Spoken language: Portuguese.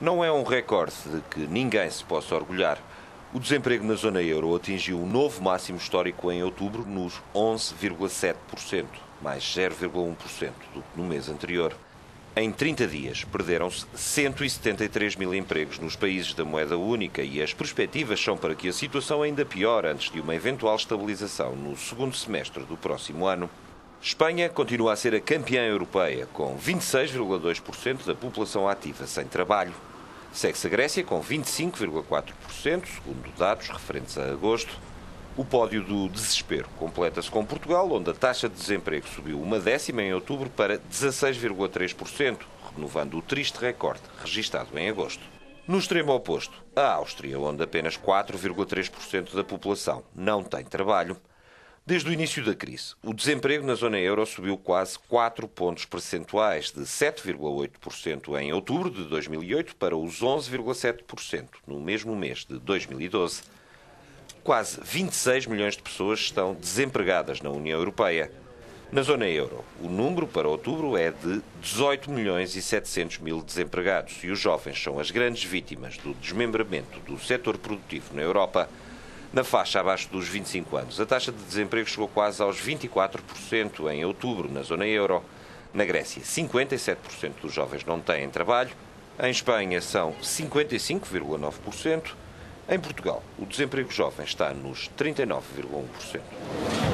Não é um recorde de que ninguém se possa orgulhar. O desemprego na zona euro atingiu um novo máximo histórico em outubro, nos 11,7%, mais 0,1% do que no mês anterior. Em 30 dias, perderam-se 173 mil empregos nos países da moeda única e as perspectivas são para que a situação ainda piore antes de uma eventual estabilização no segundo semestre do próximo ano. Espanha continua a ser a campeã europeia, com 26,2% da população ativa sem trabalho. Segue-se a Grécia com 25,4%, segundo dados referentes a agosto. O pódio do desespero completa-se com Portugal, onde a taxa de desemprego subiu 0,1 em outubro para 16,3%, renovando o triste recorde registado em agosto. No extremo oposto, a Áustria, onde apenas 4,3% da população não tem trabalho. Desde o início da crise, o desemprego na zona euro subiu quase 4 pontos percentuais, de 7,8% em outubro de 2008 para os 11,7% no mesmo mês de 2012. Quase 26 milhões de pessoas estão desempregadas na União Europeia. Na zona euro, o número para outubro é de 18 milhões e 700 mil desempregados e os jovens são as grandes vítimas do desmembramento do setor produtivo na Europa. Na faixa abaixo dos 25 anos, a taxa de desemprego chegou quase aos 24% em outubro na zona euro. Na Grécia, 57% dos jovens não têm trabalho. Em Espanha, são 55,9%. Em Portugal, o desemprego jovem está nos 39,1%.